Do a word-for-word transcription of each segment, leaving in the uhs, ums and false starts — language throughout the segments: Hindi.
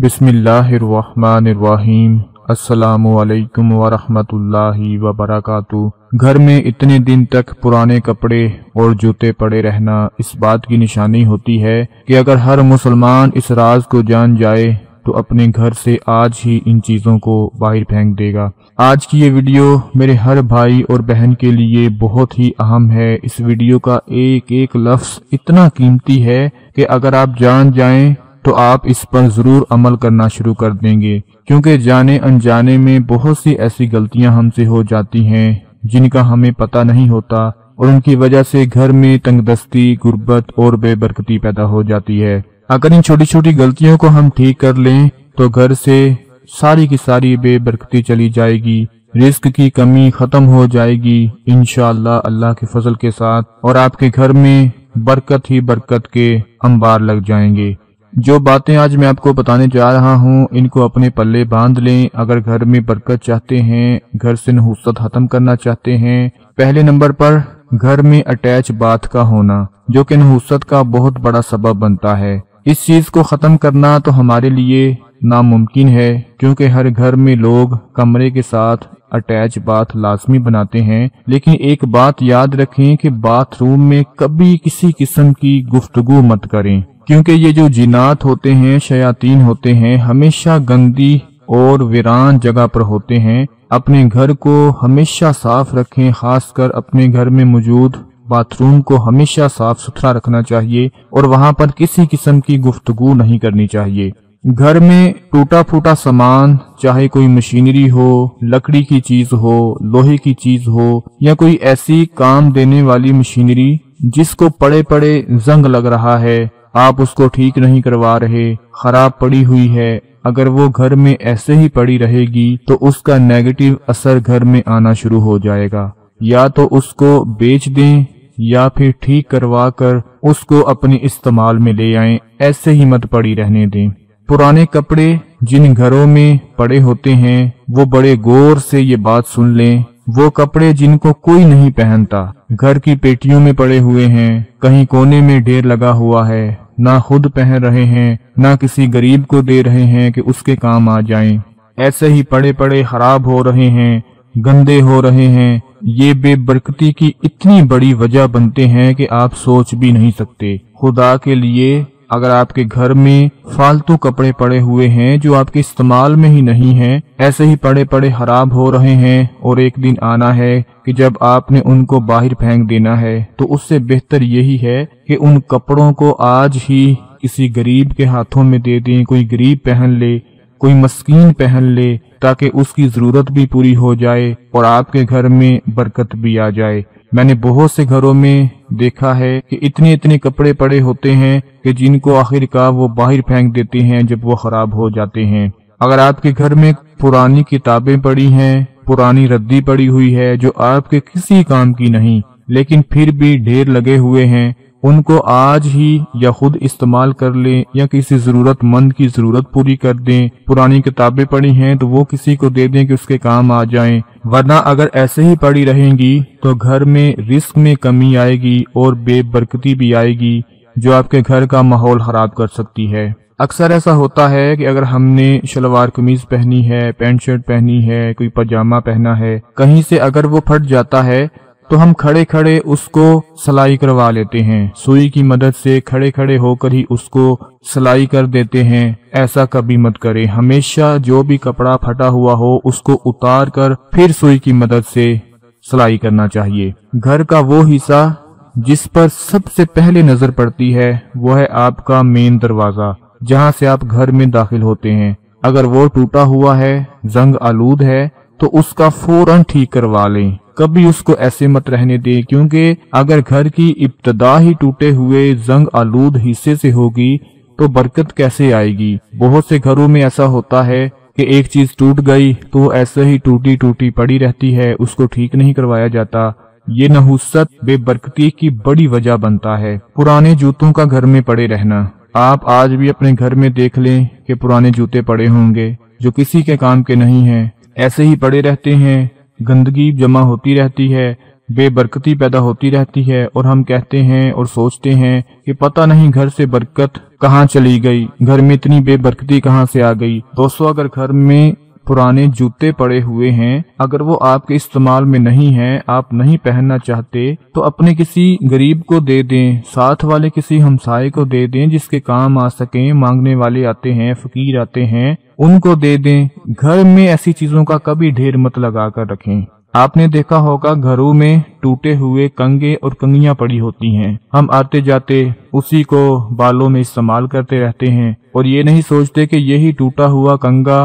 बिस्मिल्लाहिर्रहमानिर्रहीम। अस्सलामुअलैकुम वरहमतुल्लाहि वबरकातुहू। घर में इतने दिन तक पुराने कपड़े और जूते पड़े रहना इस बात की निशानी होती है कि अगर हर मुसलमान इस राज को जान जाए तो अपने घर से आज ही इन चीज़ों को बाहर फेंक देगा। आज की ये वीडियो मेरे हर भाई और बहन के लिए बहुत ही अहम है। इस वीडियो का एक एक लफ्ज़ इतना कीमती है कि अगर आप जान जाएं तो आप इस पर ज़रूर अमल करना शुरू कर देंगे, क्योंकि जाने अनजाने में बहुत सी ऐसी गलतियां हमसे हो जाती हैं जिनका हमें पता नहीं होता और उनकी वजह से घर में तंगदस्ती, गुर्बत और बेबरकती पैदा हो जाती है। अगर इन छोटी छोटी गलतियों को हम ठीक कर लें तो घर से सारी की सारी बेबरकती चली जाएगी, रिस्क की कमी ख़त्म हो जाएगी इंशाअल्लाह अल्लाह के फजल के साथ, और आपके घर में बरकत ही बरकत के अंबार लग जाएंगे। जो बातें आज मैं आपको बताने जा रहा हूं, इनको अपने पल्ले बांध लें अगर घर में बरकत चाहते हैं, घर से नहुसत खत्म करना चाहते हैं। पहले नंबर पर घर में अटैच बाथ का होना, जो कि नहुसत का बहुत बड़ा सबब बनता है। इस चीज को खत्म करना तो हमारे लिए नामुमकिन है, क्योंकि हर घर में लोग कमरे के साथ अटैच बाथ लाजमी बनाते हैं, लेकिन एक बात याद रखें कि बाथरूम में कभी किसी किस्म की गुफ्तगू मत करें, क्योंकि ये जो जिनात होते हैं, शयातीन होते हैं, हमेशा गंदी और वीरान जगह पर होते हैं। अपने घर को हमेशा साफ रखें, खासकर अपने घर में मौजूद बाथरूम को हमेशा साफ सुथरा रखना चाहिए और वहाँ पर किसी किस्म की गुफ्तगू नहीं करनी चाहिए। घर में टूटा फूटा सामान, चाहे कोई मशीनरी हो, लकड़ी की चीज हो, लोहे की चीज हो, या कोई ऐसी काम देने वाली मशीनरी जिसको पड़े पड़े जंग लग रहा है, आप उसको ठीक नहीं करवा रहे, खराब पड़ी हुई है, अगर वो घर में ऐसे ही पड़ी रहेगी तो उसका नेगेटिव असर घर में आना शुरू हो जाएगा। या तो उसको बेच दें या फिर ठीक करवा कर उसको अपने इस्तेमाल में ले आएं, ऐसे ही मत पड़ी रहने दें। पुराने कपड़े जिन घरों में पड़े होते हैं, वो बड़े गौर से ये बात सुन लें, वो कपड़े जिनको कोई नहीं पहनता, घर की पेटियों में पड़े हुए हैं, कहीं कोने में ढेर लगा हुआ है, ना खुद पहन रहे हैं ना किसी गरीब को दे रहे हैं कि उसके काम आ जाएं, ऐसे ही पड़े पड़े खराब हो रहे हैं, गंदे हो रहे हैं। ये बेबरकती की इतनी बड़ी वजह बनते हैं कि आप सोच भी नहीं सकते। खुदा के लिए, अगर आपके घर में फालतू कपड़े पड़े हुए हैं जो आपके इस्तेमाल में ही नहीं हैं, ऐसे ही पड़े पड़े खराब हो रहे हैं, और एक दिन आना है कि जब आपने उनको बाहर फेंक देना है, तो उससे बेहतर यही है कि उन कपड़ों को आज ही किसी गरीब के हाथों में दे दें, कोई गरीब पहन ले, कोई मस्कीन पहन ले, ताकि उसकी ज़रूरत भी पूरी हो जाए और आपके घर में बरकत भी आ जाए। मैंने बहुत से घरों में देखा है कि इतने इतने कपड़े पड़े होते हैं कि जिनको आखिरकार वो बाहर फेंक देते हैं जब वो खराब हो जाते हैं। अगर आपके घर में पुरानी किताबें पड़ी हैं, पुरानी रद्दी पड़ी हुई है जो आपके किसी काम की नहीं, लेकिन फिर भी ढेर लगे हुए हैं, उनको आज ही या खुद इस्तेमाल कर लें या किसी ज़रूरतमंद की ज़रूरत पूरी कर दें। पुरानी किताबें पड़ी हैं तो वो किसी को दे दें कि उसके काम आ जाएं, वरना अगर ऐसे ही पड़ी रहेंगी तो घर में रिस्क में कमी आएगी और बेबरकती भी आएगी, जो आपके घर का माहौल ख़राब कर सकती है। अक्सर ऐसा होता है कि अगर हमने शलवार कमीज पहनी है, पैंट शर्ट पहनी है, कोई पजामा पहना है, कहीं से अगर वो फट जाता है तो हम खड़े खड़े उसको सिलाई करवा लेते हैं, सुई की मदद से खड़े खड़े होकर ही उसको सिलाई कर देते हैं। ऐसा कभी मत करें, हमेशा जो भी कपड़ा फटा हुआ हो उसको उतार कर फिर सुई की मदद से सिलाई करना चाहिए। घर का वो हिस्सा जिस पर सबसे पहले नजर पड़ती है वो है आपका मेन दरवाज़ा, जहाँ से आप घर में दाखिल होते हैं। अगर वो टूटा हुआ है, जंग आलूद है, तो उसका फौरन ठीक करवा लें, कभी उसको ऐसे मत रहने दें, क्योंकि अगर घर की इब्तदा ही टूटे हुए जंग आलूद हिस्से से होगी तो बरकत कैसे आएगी। बहुत से घरों में ऐसा होता है कि एक चीज़ टूट गई तो ऐसे ही टूटी टूटी पड़ी रहती है, उसको ठीक नहीं करवाया जाता। ये नहुसत बेबरकती की बड़ी वजह बनता है। पुराने जूतों का घर में पड़े रहना, आप आज भी अपने घर में देख लें कि पुराने जूते पड़े होंगे जो किसी के काम के नहीं हैं, ऐसे ही पड़े रहते हैं, गंदगी जमा होती रहती है, बेबरकती पैदा होती रहती है और हम कहते हैं और सोचते हैं कि पता नहीं घर से बरकत कहाँ चली गई, घर में इतनी बेबरकती कहाँ से आ गई। दोस्तों, अगर घर में पुराने जूते पड़े हुए हैं, अगर वो आपके इस्तेमाल में नहीं हैं, आप नहीं पहनना चाहते, तो अपने किसी गरीब को दे दें, साथ वाले किसी हमसाये को दे दें जिसके काम आ सकें, मांगने वाले आते हैं, फकीर आते हैं, उनको दे दें। घर में ऐसी चीजों का कभी ढेर मत लगा कर रखें। आपने देखा होगा घरों में टूटे हुए कंघे और कंघियां पड़ी होती हैं, हम आते जाते उसी को बालों में इस्तेमाल करते रहते हैं और ये नहीं सोचते कि यही टूटा हुआ कंघा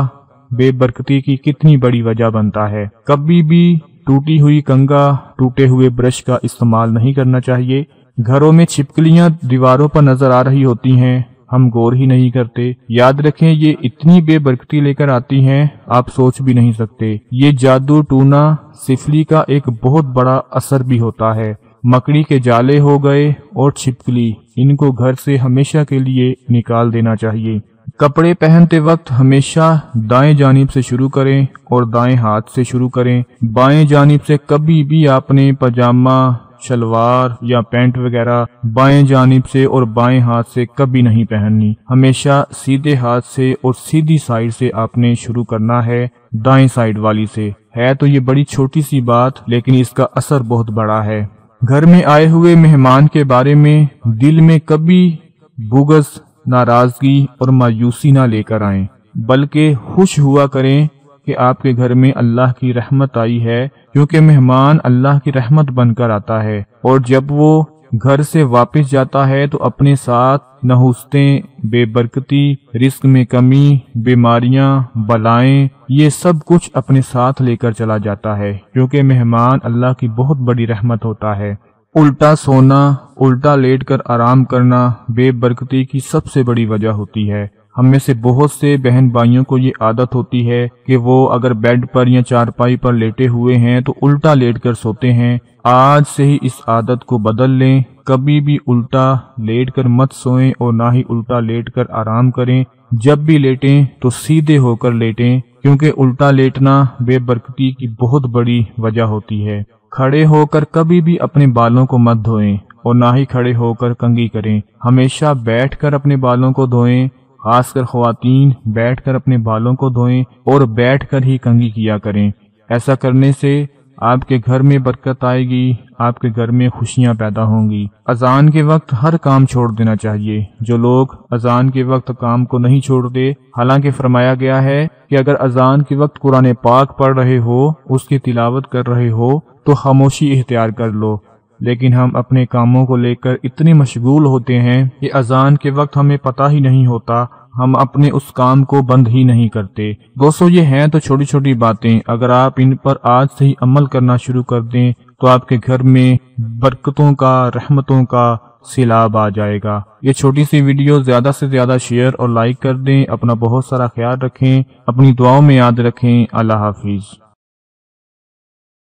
बेबरकती की कितनी बड़ी वजह बनता है। कभी भी टूटी हुई कंघा, टूटे हुए ब्रश का इस्तेमाल नहीं करना चाहिए। घरों में छिपकलियां दीवारों पर नजर आ रही होती हैं, हम गौर ही नहीं करते। याद रखें, ये इतनी बेबरकती लेकर आती हैं, आप सोच भी नहीं सकते। ये जादू टूना सिफली का एक बहुत बड़ा असर भी होता है। मकड़ी के जाले हो गए और छिपकली, इनको घर से हमेशा के लिए निकाल देना चाहिए। कपड़े पहनते वक्त हमेशा दाएं जानिब से शुरू करें और दाएं हाथ से शुरू करें। बाएं जानिब से कभी भी आपने पजामा, शलवार या पैंट वगैरह बाएं जानिब से और बाएं हाथ से कभी नहीं पहननी। हमेशा सीधे हाथ से और सीधी साइड से आपने शुरू करना है, दाएं साइड वाली से। है तो ये बड़ी छोटी सी बात, लेकिन इसका असर बहुत बड़ा है। घर में आए हुए मेहमान के बारे में दिल में कभी बुग़्ज़, नाराजगी और मायूसी ना लेकर आएं, बल्कि खुश हुआ करें कि आपके घर में अल्लाह की रहमत आई है, क्योंकि मेहमान अल्लाह की रहमत बनकर आता है। और जब वो घर से वापस जाता है तो अपने साथ नहुस्तें, बेबरकती, रिस्क में कमी, बीमारियां, बलाएं, ये सब कुछ अपने साथ लेकर चला जाता है, क्योंकि मेहमान अल्लाह की बहुत बड़ी रहमत होता है। उल्टा सोना, उल्टा लेटकर आराम करना बेबरकती की सबसे बड़ी वजह होती है। हम में से बहुत से बहन भाइयों को ये आदत होती है कि वो अगर बेड पर या चारपाई पर लेटे हुए हैं तो उल्टा लेटकर सोते हैं। आज से ही इस आदत को बदल लें, कभी भी उल्टा लेटकर मत सोएं और ना ही उल्टा लेटकर आराम करें। जब भी लेटें तो सीधे होकर लेटें, क्योंकि उल्टा लेटना बेबरकती की बहुत बड़ी वजह होती है। खड़े होकर कभी भी अपने बालों को मत धोएं और ना ही खड़े होकर कंघी करें। हमेशा बैठकर अपने बालों को धोएं, खासकर ख्वातीन बैठकर अपने बालों को धोएं और बैठकर ही कंघी किया करें। ऐसा करने से आपके घर में बरकत आएगी, आपके घर में खुशियां पैदा होंगी। अजान के वक्त हर काम छोड़ देना चाहिए। जो लोग अजान के वक्त काम को नहीं छोड़ते, हालांकि फरमाया गया है कि अगर अजान के वक्त कुरान पाक पढ़ रहे हो, उसकी तिलावत कर रहे हो तो खामोशी इख्तियार कर लो, लेकिन हम अपने कामों को लेकर इतने मशगूल होते हैं कि अजान के वक्त हमें पता ही नहीं होता, हम अपने उस काम को बंद ही नहीं करते। दोस्तों, ये हैं तो छोटी छोटी बातें, अगर आप इन पर आज से ही अमल करना शुरू कर दें तो आपके घर में बरकतों का, रहमतों का सैलाब आ जाएगा। ये छोटी सी वीडियो ज्यादा से ज्यादा शेयर और लाइक कर दें। अपना बहुत सारा ख्याल रखें, अपनी दुआओं में याद रखें। अल्लाह हाफिज।